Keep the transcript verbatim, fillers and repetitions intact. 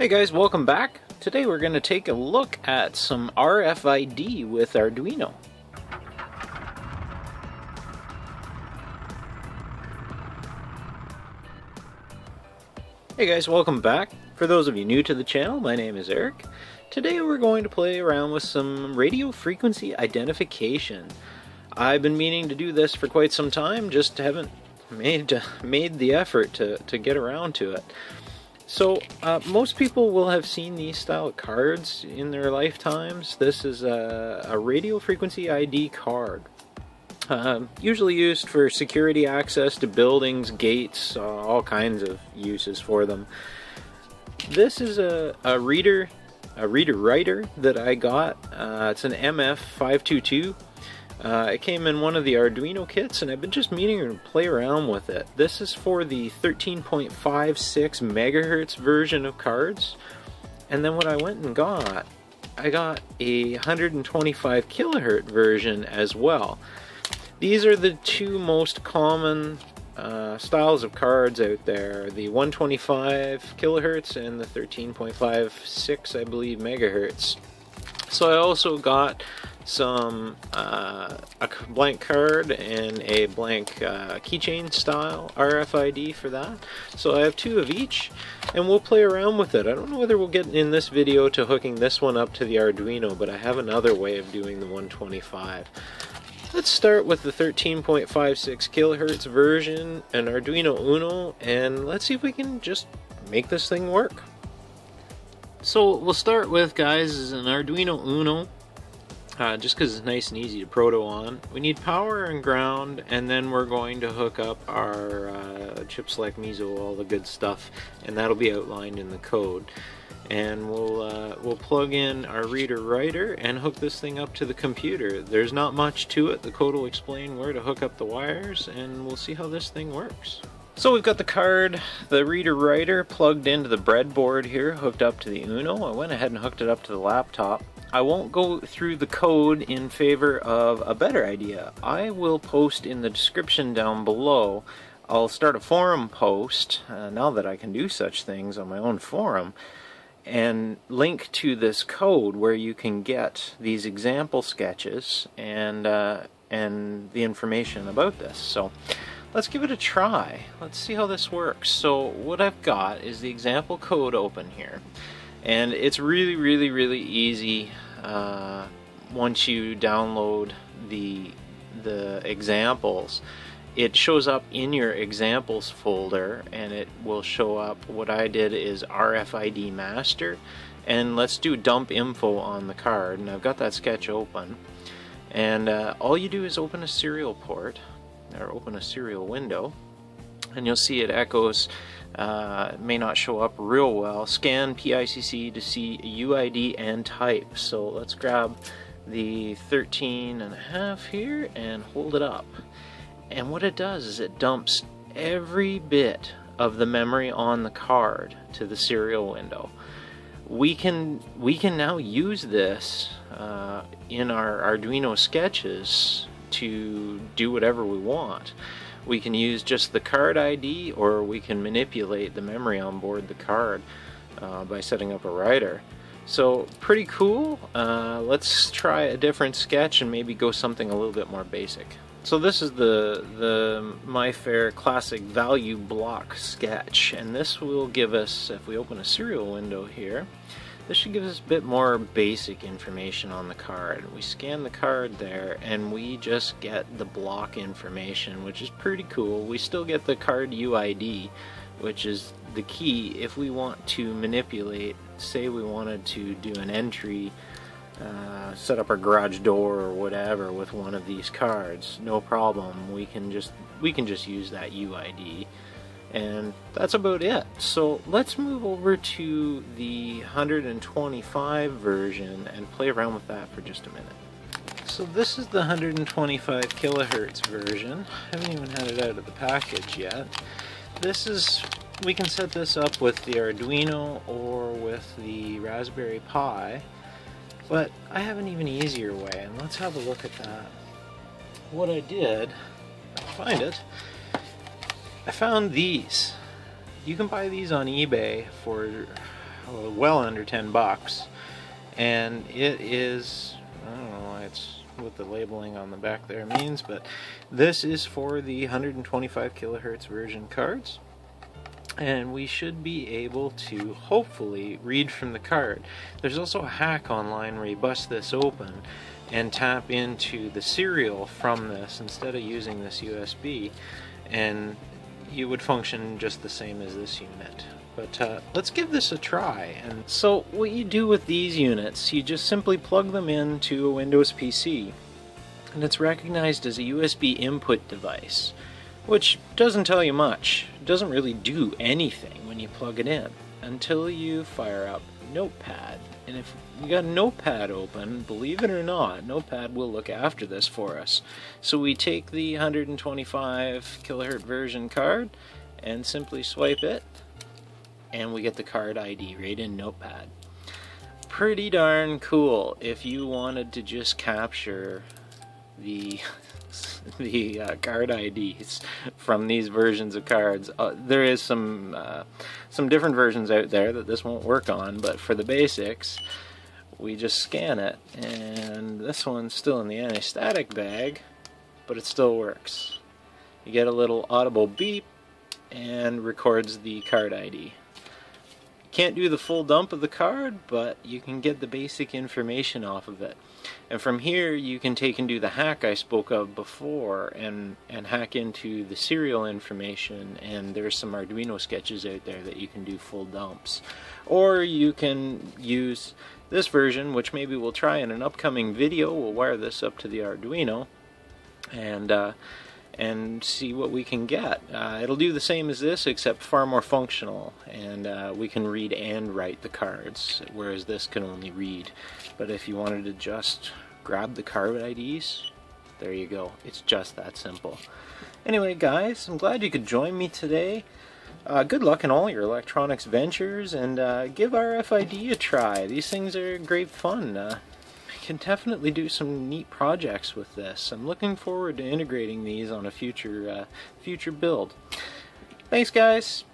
Hey guys, welcome back. Today we're going to take a look at some R F I D with Arduino. Hey guys, welcome back. For those of you new to the channel, my name is Eric. Today we're going to play around with some radio frequency identification. I've been meaning to do this for quite some time, just haven't made, made the effort to, to get around to it. So uh, most people will have seen these style cards in their lifetimes. This is a, a radio frequency I D card, uh, usually used for security access to buildings, gates, uh, all kinds of uses for them. This is a, a reader, a reader writer that I got. Uh, it's an M F five two two. Uh, it came in one of the Arduino kits, and I've been just meaning to play around with it. This is for the thirteen point five six megahertz version of cards. And then what I went and got, I got a one hundred twenty-five kilohertz version as well. These are the two most common uh, styles of cards out there, the one hundred twenty-five kilohertz and the thirteen point five six, I believe, megahertz. So I also got some uh, a blank card and a blank uh, keychain style R F I D for that. So I have two of each, and we'll play around with it. I don't know whether we'll get in this video to hooking this one up to the Arduino, but I have another way of doing the one twenty-five. Let's start with the thirteen point five six kilohertz version and Arduino Uno, and let's see if we can just make this thing work. So we'll start with, guys, is an Arduino Uno. Uh, just because it's nice and easy to proto on. We need power and ground, and then we're going to hook up our uh, Chip Select, Miso, all the good stuff, and that'll be outlined in the code. And we'll, uh, we'll plug in our reader writer and hook this thing up to the computer. There's not much to it. The code will explain where to hook up the wires, and we'll see how this thing works. So we've got the card, the reader writer, plugged into the breadboard here, hooked up to the Uno. I went ahead and hooked it up to the laptop. I won't go through the code in favor of a better idea. I will post in the description down below. I'll start a forum post, uh, now that I can do such things on my own forum, and link to this code where you can get these example sketches and, uh, and the information about this. So let's give it a try. Let's see how this works. So what I've got is the example code open here. And it's really, really, really easy uh, once you download the, the examples. It shows up in your examples folder, and it will show up. What I did is R F I D Master, and let's do dump info on the card. And I've got that sketch open. And uh, all you do is open a serial port, or open a serial window, and you'll see it echoes. Uh, it may not show up real well. Scan P I C C to see U I D and type. So let's grab the thirteen and a half here and hold it up. And what it does is it dumps every bit of the memory on the card to the serial window. We can we can now use this uh, in our Arduino sketches to do whatever we want. We can use just the card I D, or we can manipulate the memory on board the card uh, by setting up a writer. So pretty cool. Uh, let's try a different sketch and maybe go something a little bit more basic. So this is the, the Mifare Classic Value Block sketch, and this will give us, if we open a serial window here, this should give us a bit more basic information on the card. We scan the card there, and we just get the block information, which is pretty cool. We still get the card U I D, which is the key if we want to manipulate. Say we wanted to do an entry, uh, set up our garage door or whatever with one of these cards. No problem. We can just we can just use that U I D. And that's about it. So let's move over to the one hundred twenty-five version and play around with that for just a minute. So this is the one hundred twenty-five kilohertz version. I haven't even had it out of the package yet. This is, we can set this up with the Arduino or with the Raspberry Pi, but I have an even easier way, and let's have a look at that. What I did, find it, I found these. You can buy these on eBay for well under ten bucks, and it is, I don't know why it's what the labeling on the back there means, but this is for the one hundred twenty-five kilohertz version cards, and we should be able to hopefully read from the card. There's also a hack online where you bust this open and tap into the serial from this instead of using this U S B, and you would function just the same as this unit. But uh, let's give this a try. And so what you do with these units, you just simply plug them into a Windows P C, and it's recognized as a U S B input device, which doesn't tell you much. It doesn't really do anything when you plug it in until you fire up Notepad. And if we got Notepad open, believe it or not, Notepad will look after this for us. So we take the one hundred twenty-five kilohertz version card and simply swipe it, and we get the card I D right in Notepad. Pretty darn cool if you wanted to just capture the the uh, card I Ds from these versions of cards. Uh, there is some uh, some different versions out there that this won't work on, but for the basics, we just scan it, and this one's still in the anti-static bag, but it still works. You get a little audible beep and records the card I D. Can't do the full dump of the card, but you can get the basic information off of it. And from here you can take and do the hack I spoke of before, and and hack into the serial information, and there's some Arduino sketches out there that you can do full dumps. Or you can use this version, which maybe we'll try in an upcoming video. We'll wire this up to the Arduino and uh, and see what we can get. Uh, it'll do the same as this, except far more functional, and uh, we can read and write the cards, whereas this can only read. But if you wanted to just grab the card I Ds, there you go. It's just that simple. Anyway guys, I'm glad you could join me today. Uh, good luck in all your electronics ventures, and uh, give R F I D a try. These things are great fun. Uh, can definitely do some neat projects with this. I'm looking forward to integrating these on a future uh, future build. Thanks guys.